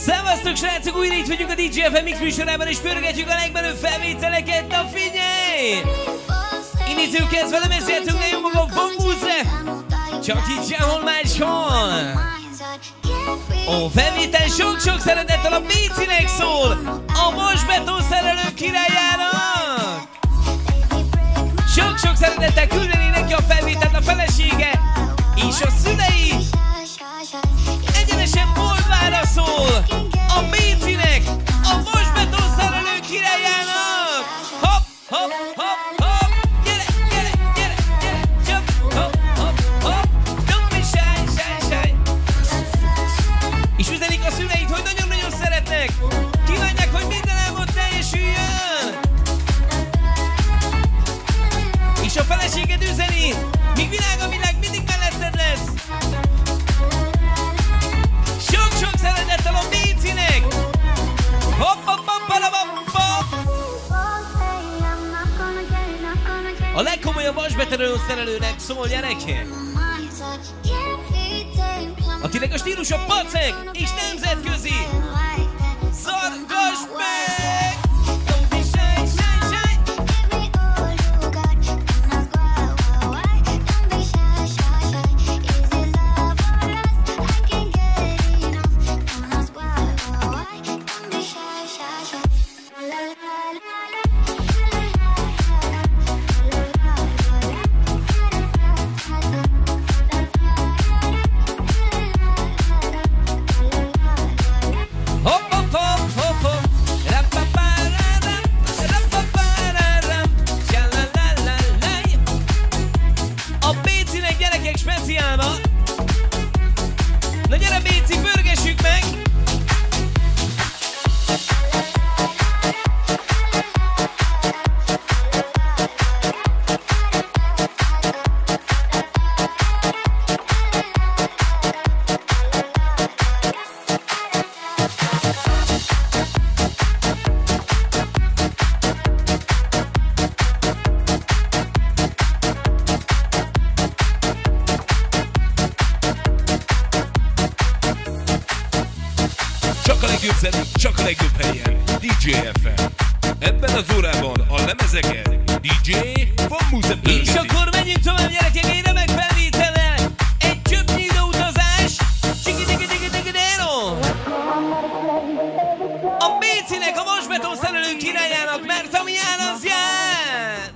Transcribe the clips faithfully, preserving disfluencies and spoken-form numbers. Szevasztok srácok, újra itt vagyunk a dé jé ef em Mix műsorában, és pörgetjük a legmenőbb felvételeket. Na figyelj! Innézők kezd velem, ezt játszunk, ne jó magam, bombúzze! Csak itt sehol máshol! A felvétel sok-sok szeretettel a Bécinek szól, a vasbetó szerelő királyának! Sok-sok szeretettel küldeni neki a felvételt a felesége és a szülei! Egyenesen volt válaszol a Bécinek, a vasbetó szerelő királyának! Hopp, hopp, hopp, hopp! Gyere, gyere, gyere, gyere! Csap, hopp, hopp, hopp! Don't be shy, shy, shy! És üzenik a szüleit, hogy nagyon-nagyon szeretnek! Kívánják, hogy minden álmod teljesüljön! És a feleséged üzeni, míg világ a világ mindig melletted lesz! Sok-sok szeretettel a Bécinek! Hopp, hopp, hopp, hopp, hopp! A legkomolyabb vasbetelő szerelőnek szól, gyerekek! Akinek a stílusa pacek és nemzetközi! Szargass meg! Csak a legjobb helyen, dé jé ef em. Ebben az órában a lemezeket dé jé Van Múze pörgeti. És akkor menjünk tovább, gyerekek, én remek felvétele. Egy csöpnyi időutazás. Csiki-tiki-tiki-tiki-dero. A Bécinek, a vasbetó szerelő királyának, mert ami áll, az jár.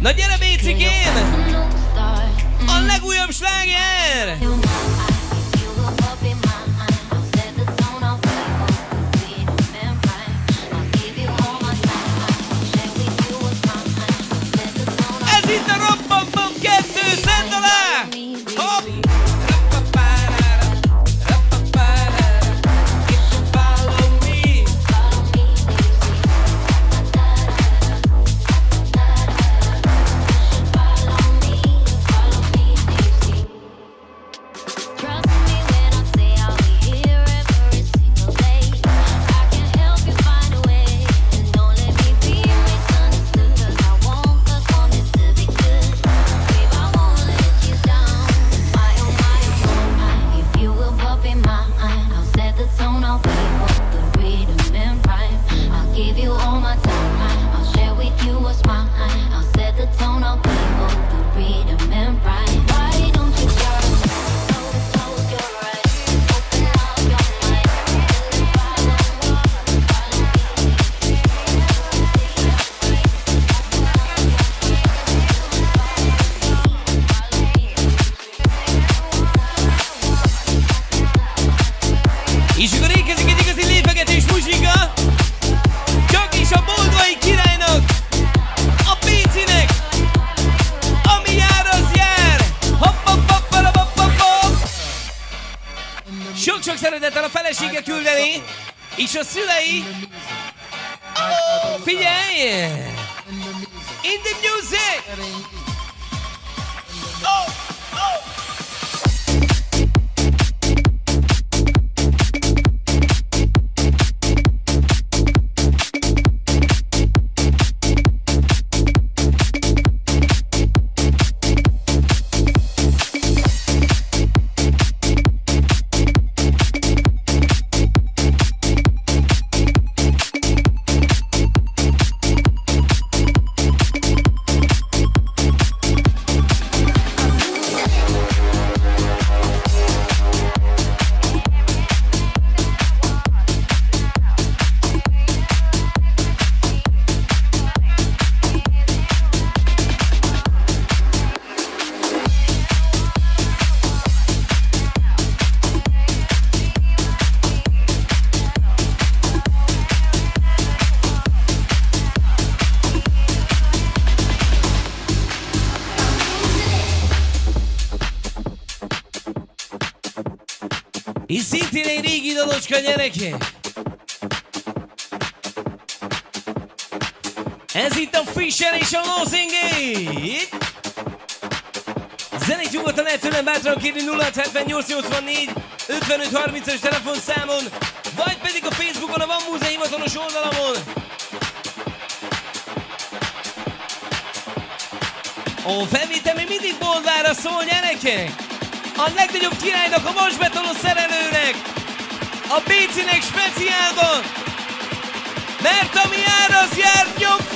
Na gyere, Bécikén! A legújabb sláger! Ez itt a Rock-Bam-Bam kettő, szedd alá! Hopp! sok szeretettel a felesége küldeni, és a szülei. Oh, figyelj! In the music! Oh, oh! És szintén egy régi dalocska, gyerekek! Ez itt a Fisher és a Losing-é! Zenét nyugodtan lehet tőlem bátran kérni nulla hat hetvennyolc nyolcvannégy ötvenöt harmincas telefonszámon, vagy pedig a Facebookon, a Van Múze hivatalos oldalamon. Ó, felvétel még mindig boldára szól, gyerekek! A legnagyobb királynak, a vasbetonos szerelőnek, a Bécinek speciálban, mert ami jár, az jár nyom.